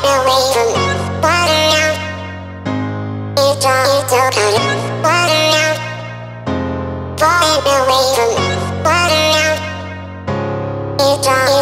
Get away from water now. It's okay. Water now. Get away from water now. It's okay.